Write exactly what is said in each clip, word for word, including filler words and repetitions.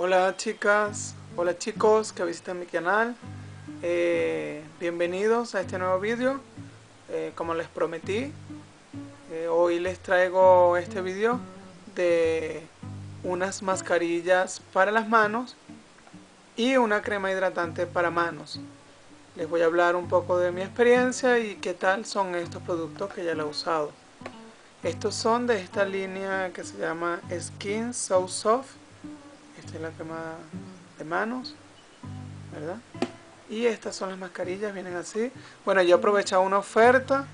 Hola chicas, hola chicos que visitan mi canal, eh, bienvenidos a este nuevo vídeo. Eh, como les prometí, eh, hoy les traigo este vídeo de unas mascarillas para las manos y una crema hidratante para manos. Les voy a hablar un poco de mi experiencia y qué tal son estos productos que ya lo he usado. Estos son de esta línea que se llama Skin So Soft. Esta es la crema de manos, ¿verdad? Y estas son las mascarillas, vienen así. Bueno, yo aprovechaba una oferta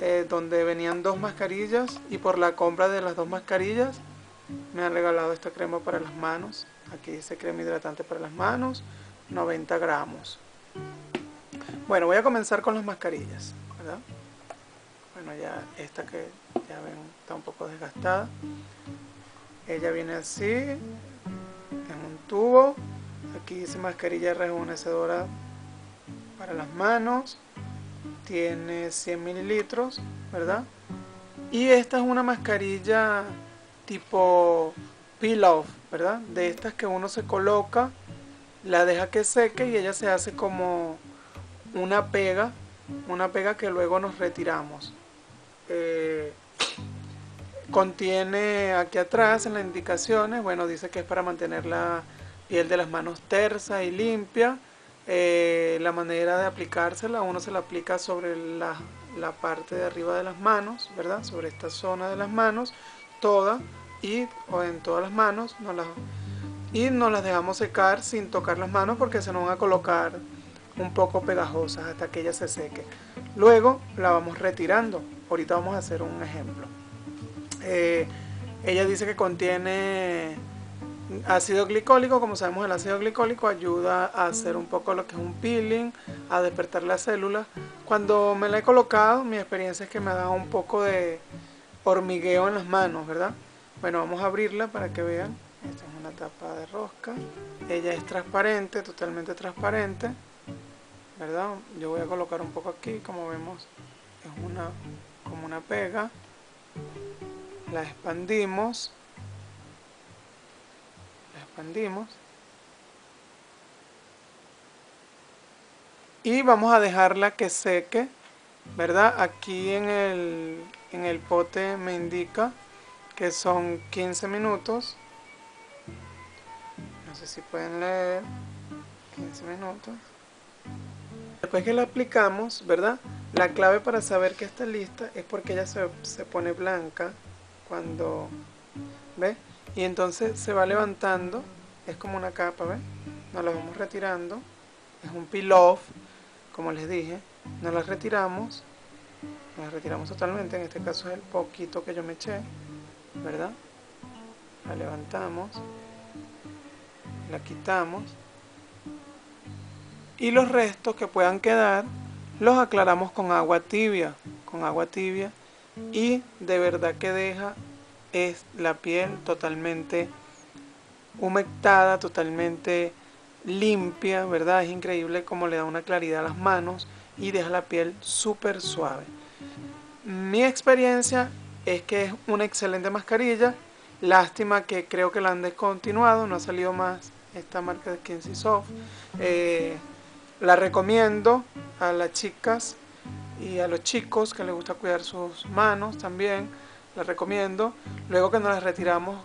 eh, donde venían dos mascarillas y por la compra de las dos mascarillas me han regalado esta crema para las manos. Aquí dice crema hidratante para las manos, noventa gramos. Bueno, voy a comenzar con las mascarillas, ¿verdad? Bueno, ya esta que ya ven está un poco desgastada. Ella viene así, tubo, aquí dice mascarilla rejuvenecedora para las manos, tiene cien mililitros, ¿verdad? Y esta es una mascarilla tipo peel off, ¿verdad? De estas que uno se coloca, la deja que seque y ella se hace como una pega, una pega que luego nos retiramos. Eh, Contiene aquí atrás en las indicaciones, bueno, dice que es para mantener la piel de las manos tersa y limpia. Eh, la manera de aplicársela, uno se la aplica sobre la, la parte de arriba de las manos, ¿verdad? Sobre esta zona de las manos, toda y o en todas las manos. No las, y no las dejamos secar sin tocar las manos porque se nos van a colocar un poco pegajosas hasta que ella se seque. Luego la vamos retirando. Ahorita vamos a hacer un ejemplo. Eh, ella dice que contiene ácido glicólico. Como sabemos, el ácido glicólico ayuda a hacer un poco lo que es un peeling, a despertar las células. Cuando me la he colocado, mi experiencia es que me ha dado un poco de hormigueo en las manos, ¿verdad? Bueno, vamos a abrirla para que vean. Esta es una tapa de rosca. Ella es transparente, totalmente transparente, ¿verdad? Yo voy a colocar un poco aquí, como vemos es una, como una pega. La expandimos, la expandimos y vamos a dejarla que seque, ¿verdad? Aquí en el, en el pote me indica que son quince minutos, no sé si pueden leer, quince minutos. Después que la aplicamos, ¿verdad? La clave para saber que está lista es porque ella se, se pone blanca cuando, ¿ves? Y entonces se va levantando, es como una capa, ¿ves? Nos la vamos retirando, es un peel off, como les dije, nos la retiramos, nos la retiramos totalmente, en este caso es el poquito que yo me eché, ¿verdad? La levantamos, la quitamos y los restos que puedan quedar los aclaramos con agua tibia, con agua tibia. Y de verdad que deja es la piel totalmente humectada, totalmente limpia, ¿verdad? Es increíble como le da una claridad a las manos y deja la piel súper suave. Mi experiencia es que es una excelente mascarilla. Lástima que creo que la han descontinuado, no ha salido más esta marca de Skin So Soft. Eh, la recomiendo a las chicas y a los chicos que les gusta cuidar sus manos también, la recomiendo. Luego que nos las retiramos,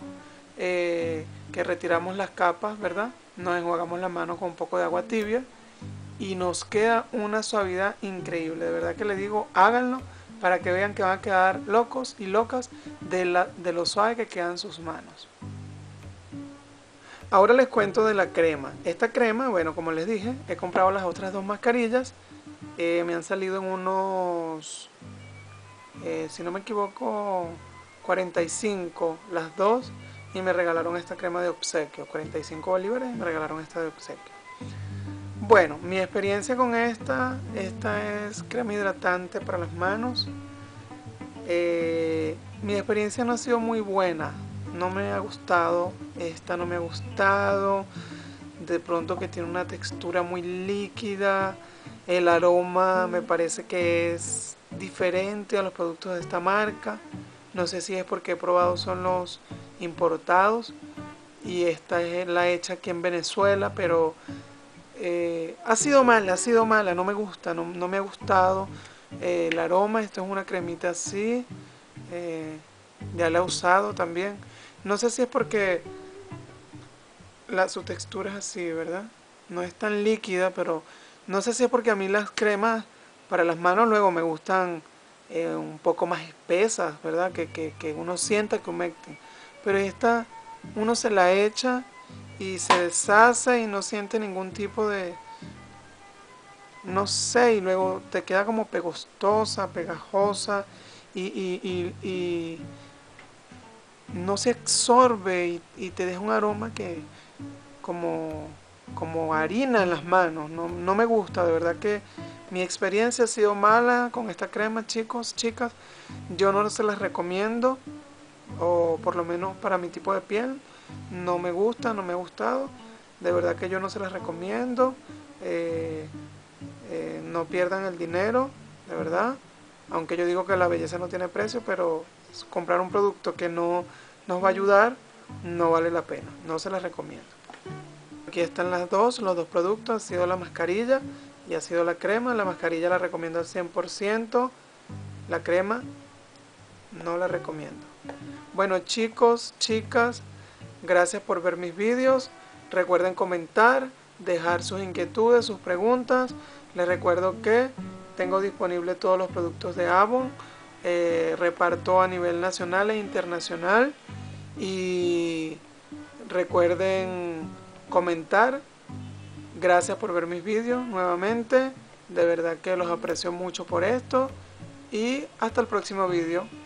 eh, que retiramos las capas, ¿verdad? Nos enjuagamos la mano con un poco de agua tibia y nos queda una suavidad increíble. De verdad que les digo, háganlo para que vean que van a quedar locos y locas de, la, de lo suave que quedan sus manos. Ahora les cuento de la crema. Esta crema, bueno, como les dije, he comprado las otras dos mascarillas. Eh, me han salido en unos, eh, si no me equivoco, cuarenta y cinco las dos y me regalaron esta crema de obsequio, cuarenta y cinco bolívares y me regalaron esta de obsequio. Bueno, mi experiencia con esta, esta es crema hidratante para las manos. Eh, mi experiencia no ha sido muy buena, no me ha gustado, esta no me ha gustado, de pronto que tiene una textura muy líquida. El aroma me parece que es diferente a los productos de esta marca. No sé si es porque he probado son los importados, y esta es la hecha aquí en Venezuela, pero eh, ha sido mala, ha sido mala, no me gusta, no, no me ha gustado eh, el aroma. Esto es una cremita así, eh, ya la he usado también, no sé si es porque la, su textura es así, ¿verdad? No es tan líquida, pero no sé si es porque a mí las cremas para las manos luego me gustan eh, un poco más espesas, ¿verdad? Que, que, que uno sienta que humecten. Pero esta uno se la echa y se deshace y no siente ningún tipo de... no sé, y luego te queda como pegostosa, pegajosa y, y, y, y no se absorbe y, y te deja un aroma que como... como harina en las manos. No, no me gusta, de verdad que mi experiencia ha sido mala con esta crema, chicos, chicas. Yo no se las recomiendo, o por lo menos para mi tipo de piel no me gusta, no me ha gustado, de verdad que yo no se las recomiendo. eh, eh, no pierdan el dinero, de verdad, aunque yo digo que la belleza no tiene precio, pero comprar un producto que no nos va a ayudar no vale la pena, no se las recomiendo. Aquí están las dos, los dos productos, ha sido la mascarilla y ha sido la crema. La mascarilla la recomiendo al cien por ciento, la crema no la recomiendo. Bueno chicos, chicas, gracias por ver mis vídeos. Recuerden comentar, dejar sus inquietudes, sus preguntas. Les recuerdo que tengo disponible todos los productos de Avon, eh, reparto a nivel nacional e internacional. Y recuerden comentar. Gracias por ver mis vídeos nuevamente, de verdad que los aprecio mucho por esto y hasta el próximo vídeo.